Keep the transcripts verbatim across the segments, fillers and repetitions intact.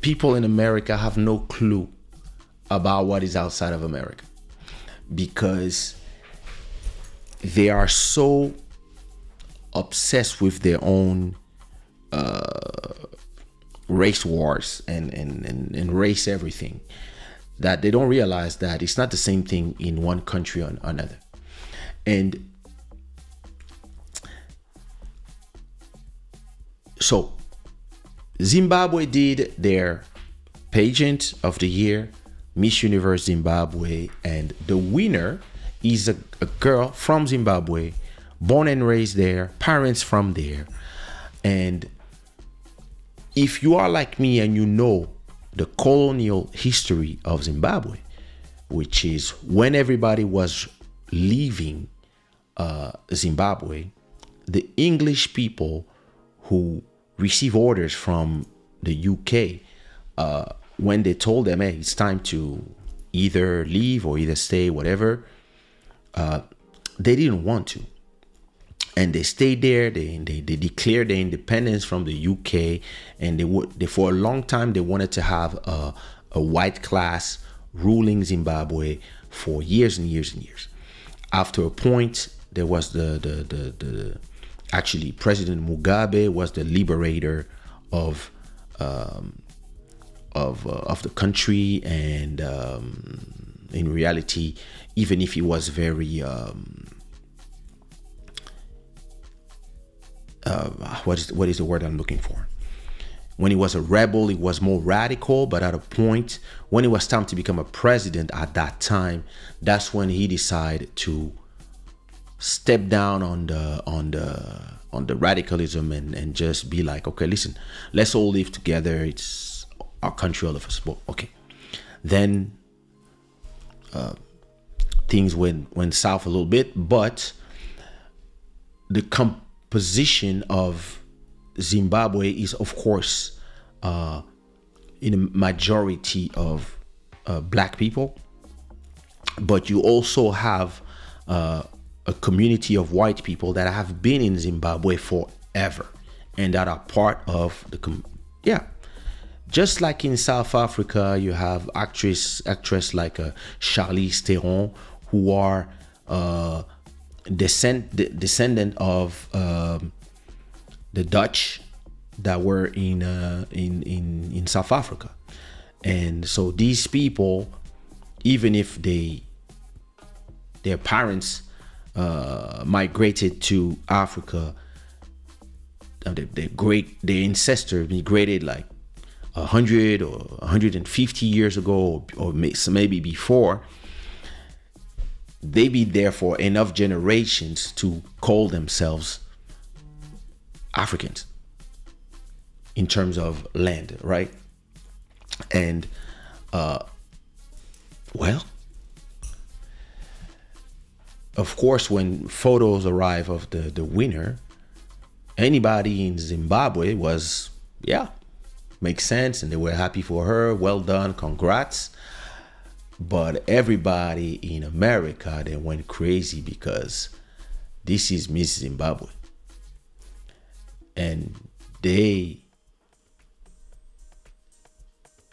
people in America have no clue about what is outside of America because they are so obsessed with their own uh, race wars and, and, and, and race everything that they don't realize that it's not the same thing in one country or another. And so Zimbabwe did their pageant of the year, Miss Universe Zimbabwe, and the winner is a, a girl from Zimbabwe, born and raised there, parents from there. And if you are like me and you know the colonial history of Zimbabwe, which is when everybody was leaving uh, Zimbabwe, the English people who receive orders from the U K, uh, when they told them, hey, it's time to either leave or either stay, whatever, uh, they didn't want to. And they stayed there. They, they, they declared their independence from the U K. And they would, they, for a long time, they wanted to have a, a white class ruling Zimbabwe for years and years and years. After a point, there was the, the, the, the actually President Mugabe was the liberator of, um, of, uh, of the country. And um, in reality, even if he was very, um, Uh, what is what is the word I'm looking for? When he was a rebel, he was more radical. But at a point, when it was time to become a president, at that time, that's when he decided to step down on the on the on the radicalism and and just be like, okay, listen, let's all live together. It's our country, all of us. Well, okay, then uh, things went went south a little bit, but the comp. position of Zimbabwe is, of course, uh, in a majority of uh, black people, but you also have uh, a community of white people that have been in Zimbabwe forever and that are part of the com yeah. Just like in South Africa, you have actress actress like uh, Charlize Theron, who are uh, Descend, de descendant of um, the Dutch that were in, uh, in in in South Africa, and so these people, even if they their parents uh, migrated to Africa, their, their great their ancestors migrated like a hundred or a hundred and fifty years ago, or, or maybe before. They be there for enough generations to call themselves Africans in terms of land, right? And, uh, well, of course, when photos arrive of the, the winner, anybody in Zimbabwe was, yeah, makes sense. And they were happy for her. Well done. Congrats. But everybody in America, they went crazy because this is Miss Zimbabwe. And they,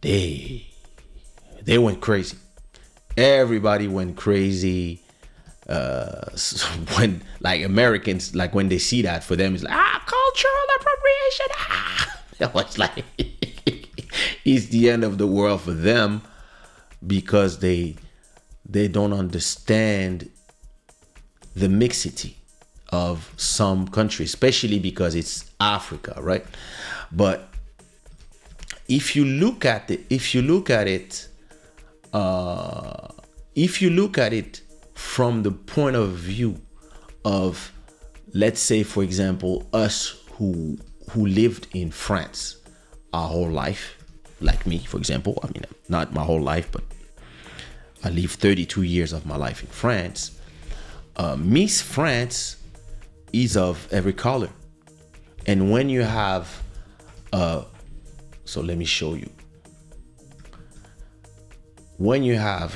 they, they went crazy. Everybody went crazy. Uh, when like Americans, like when they see that, for them, it's like, ah, cultural appropriation. Ah. That was like, it's the end of the world for them. Because they they don't understand the mixity of some countries, especially because it's Africa, right? But if you look at it, if you look at it, uh, if you look at it from the point of view of, let's say, for example, us who who lived in France our whole life. Like me, for example, I mean, not my whole life, but I lived thirty-two years of my life in France. Uh, Miss France is of every color. And when you have, uh, so let me show you. When you have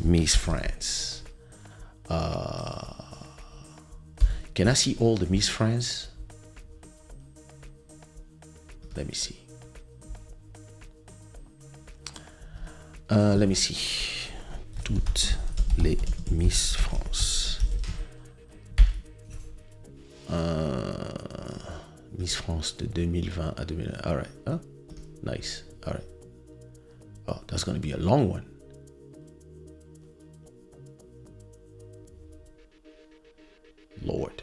Miss France, uh, can I see all the Miss France? Let me see. Uh, let me see. Toutes les Miss France. Uh, Miss France de twenty twenty à twenty twenty. All right. Huh? Nice. All right. Oh, that's going to be a long one. Lord.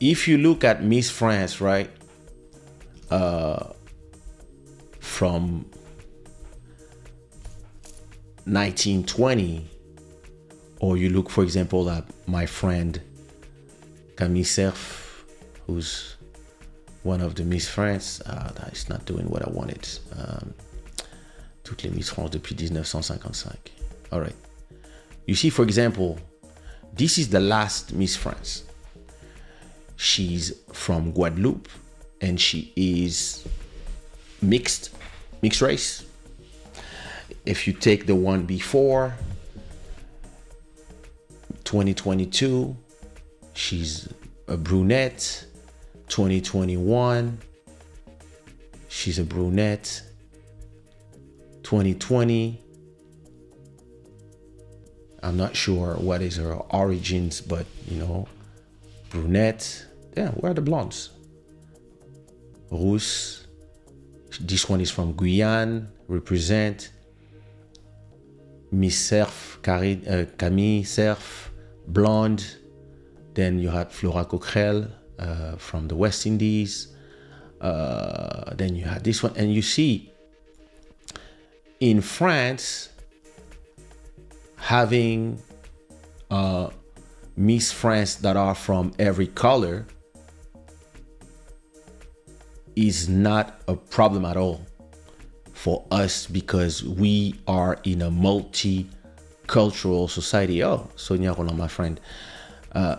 If you look at Miss France, right, uh, from nineteen twenty, or you look, for example, at my friend Camille Cerf, who's one of the Miss France, uh, that is not doing what I wanted. Um, toutes les Miss France depuis nineteen fifty-five. All right. You see, for example, this is the last Miss France. She's from Guadeloupe and she is mixed, mixed race. If you take the one before, twenty twenty-two, she's a brunette. twenty twenty-one, she's a brunette. twenty twenty, I'm not sure what is her origins, but you know, brunette. Yeah, where are the blondes? Rousse. This one is from Guyane. Represent. Miss Cerf, uh, Camille Cerf, blonde. Then you had Flora Coquerel uh, from the West Indies. Uh, then you had this one. And you see, in France, having uh, Miss France that are from every color is not a problem at all for us because we are in a multicultural society. Oh, Sonia Roland, my friend. Uh,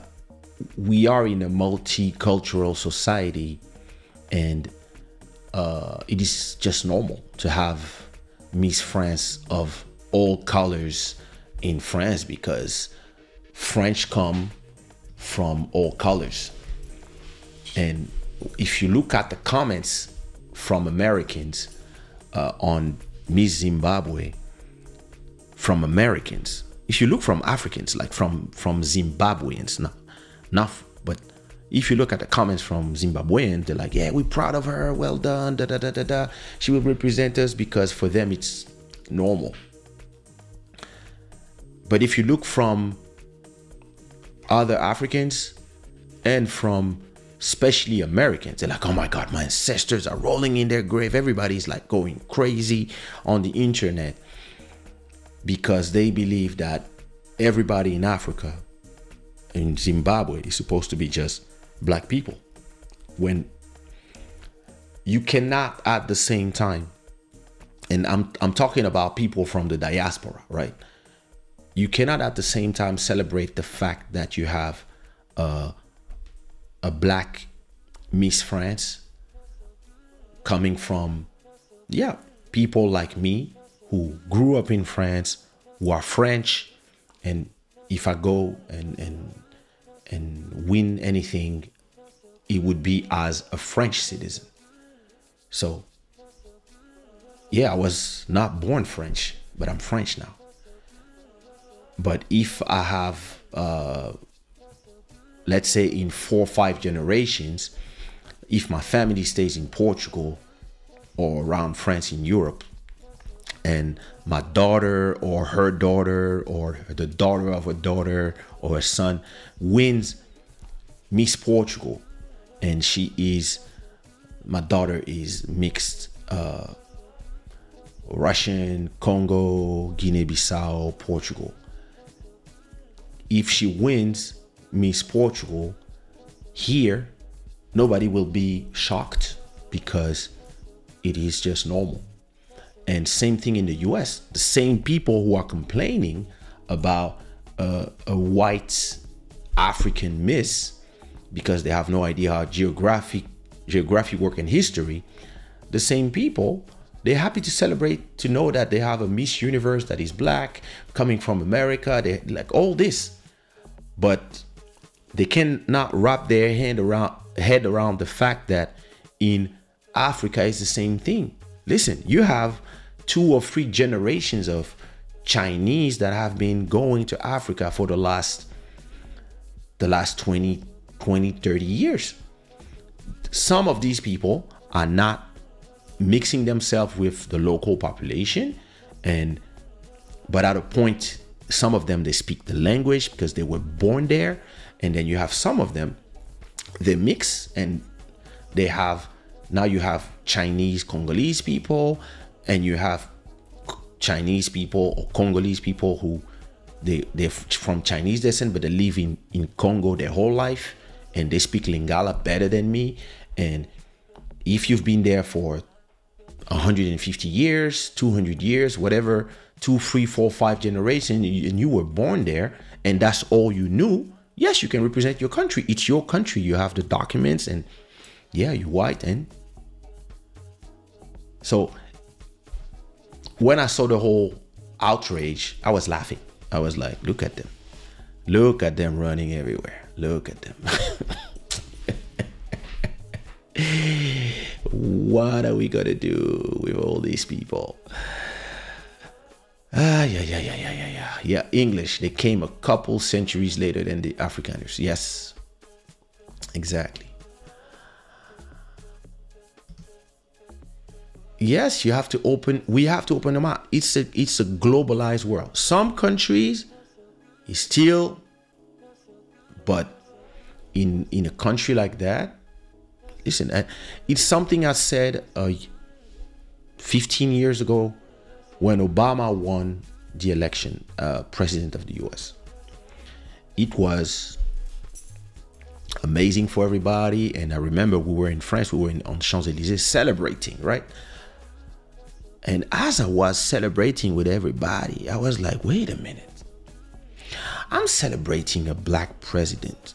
we are in a multicultural society and uh, it is just normal to have Miss France of all colors in France because French come from all colors. And if you look at the comments from Americans uh, on Miss Zimbabwe, from Americans, if you look from Africans, like from, from Zimbabweans, not, not, but if you look at the comments from Zimbabweans, they're like, yeah, we're proud of her, well done, da da da da da. She will represent us because for them it's normal. But if you look from other Africans and from especially Americans, they're like, oh my God, my ancestors are rolling in their grave. Everybody's like going crazy on the internet because they believe that everybody in Africa, in Zimbabwe, is supposed to be just black people. When you cannot at the same time, and I'm, I'm talking about people from the diaspora, right? You cannot at the same time celebrate the fact that you have uh, a black Miss France coming from, yeah, people like me who grew up in France, who are French. And if I go and, and, and win anything, it would be as a French citizen. So, yeah, I was not born French, but I'm French now. But if I have, uh, let's say in four or five generations, if my family stays in Portugal or around France in Europe, and my daughter or her daughter or the daughter of a daughter or a son wins Miss Portugal, and she is, my daughter is mixed uh, Russian, Congo, Guinea-Bissau, Portugal. If she wins Miss Portugal here, nobody will be shocked because it is just normal. And same thing in the U S, the same people who are complaining about uh, a white African Miss because they have no idea how geographic, geographic work and history, the same people, they're happy to celebrate, to know that they have a Miss Universe that is black, coming from America, they like all this. But they cannot wrap their hand around, head around the fact that in Africa it's the same thing. Listen, you have two or three generations of Chinese that have been going to Africa for the last the last twenty, thirty years. Some of these people are not mixing themselves with the local population, and but at a point, some of them, they speak the language because they were born there. And then you have some of them, they mix, and they have, now you have Chinese Congolese people, and you have Chinese people or Congolese people who they, they're from Chinese descent, but they live in, in Congo their whole life, and they speak Lingala better than me. And if you've been there for one hundred fifty years, two hundred years, whatever, two, three, four, five generations, and you were born there, and that's all you knew, yes, you can represent your country. It's your country. You have the documents, and yeah, you're white. And so when I saw the whole outrage, I was laughing. I was like, look at them. Look at them running everywhere. Look at them. What are we gonna do with all these people? Ah, yeah, yeah, yeah, yeah, yeah, yeah. Yeah, English, they came a couple centuries later than the Afrikaners. Yes, exactly. Yes, you have to open, we have to open them up. It's a, it's a globalized world. Some countries is still, but in, in a country like that, listen, it's something I said uh, fifteen years ago, when Obama won the election, uh, president of the U S, it was amazing for everybody. And I remember we were in France, we were in, on Champs Elysees celebrating, right? And as I was celebrating with everybody, I was like, wait a minute, I'm celebrating a black president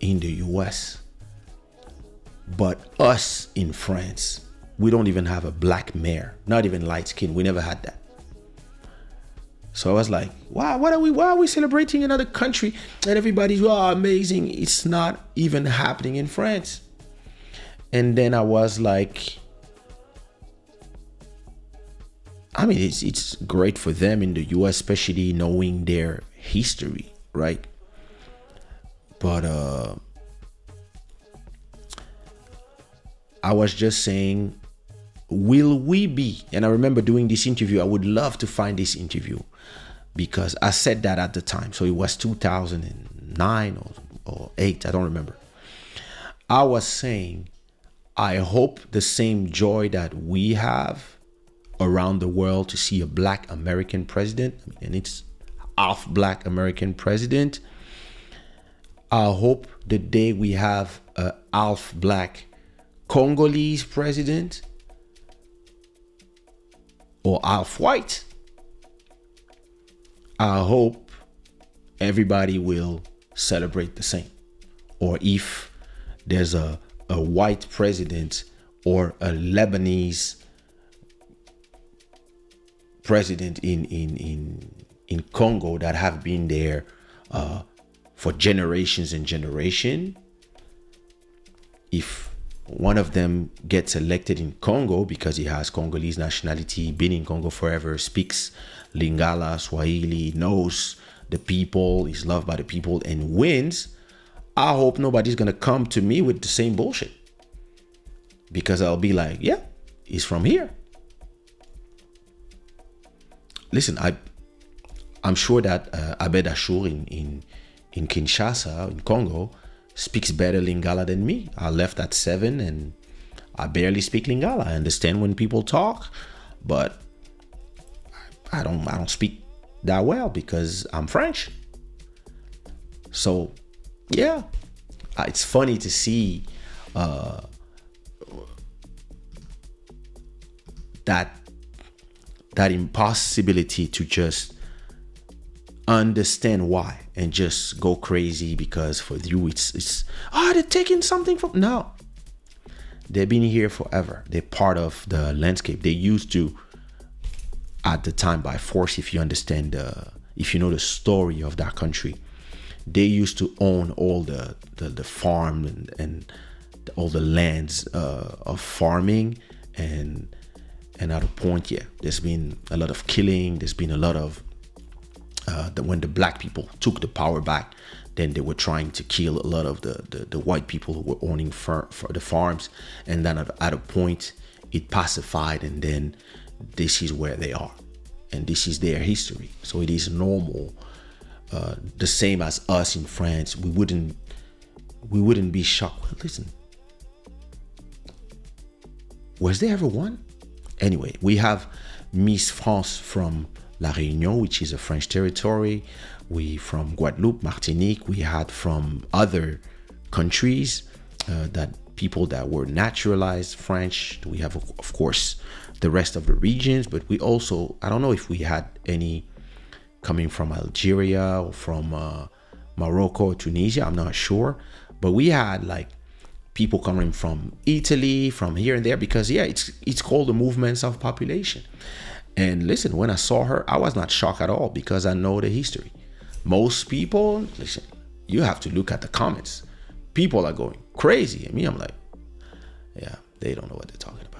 in the U S, but us in France, we don't even have a black mayor, not even light skin. We never had that. So I was like, wow, what are we, why are we celebrating another country? And everybody's, wow, amazing. It's not even happening in France. And then I was like, I mean, it's, it's great for them in the U S, especially knowing their history, right? But uh, I was just saying, will we be? And I remember doing this interview. I would love to find this interview because I said that at the time. So it was two thousand nine or, or eight. I don't remember. I was saying, I hope the same joy that we have around the world to see a black American president. I mean, and it's half black American president. I hope the day we have a half black Congolese president, or half white, I hope everybody will celebrate the same. Or if there's a, a white president or a Lebanese president in, in, in, in Congo that have been there uh, for generations and generation, if one of them gets elected in Congo because he has Congolese nationality, been in Congo forever, speaks Lingala, Swahili, knows the people, is loved by the people, and wins, I hope nobody's going to come to me with the same bullshit. Because I'll be like, yeah, he's from here. Listen, I, I'm sure that uh, Abed Ashur in, in, in Kinshasa, in Congo, speaks better Lingala than me. I left at seven and I barely speak Lingala. I understand when people talk, but I don't, I don't speak that well because I'm French. So yeah, it's funny to see uh, that, that impossibility to just understand why and just go crazy because for you it's it's oh, they're taking something from, no, they've been here forever, they're part of the landscape. They used to at the time by force, if you understand the, if you know the story of that country, they used to own all the the, the farm and, and all the lands uh, of farming, and and at a point, yeah, there's been a lot of killing. There's been a lot of, uh, the, when the black people took the power back, then they were trying to kill a lot of the, the, the white people who were owning far, for the farms. And then at, at a point, it pacified, and then this is where they are. And this is their history. So it is normal. Uh, the same as us in France, we wouldn't, we wouldn't be shocked. Well, listen, was there ever one? Anyway, we have Miss France from La Réunion, which is a French territory. We from Guadeloupe, Martinique. We had from other countries uh, that people that were naturalized French. We have, of course, the rest of the regions, but we also, I don't know if we had any coming from Algeria or from uh, Morocco, Tunisia, I'm not sure. But we had like people coming from Italy, from here and there, because yeah, it's it's called the movements of population. And listen, when I saw her, I was not shocked at all, because I know the history. Most people, listen, you have to look at the comments. People are going crazy. And me, I'm like, yeah, they don't know what they're talking about.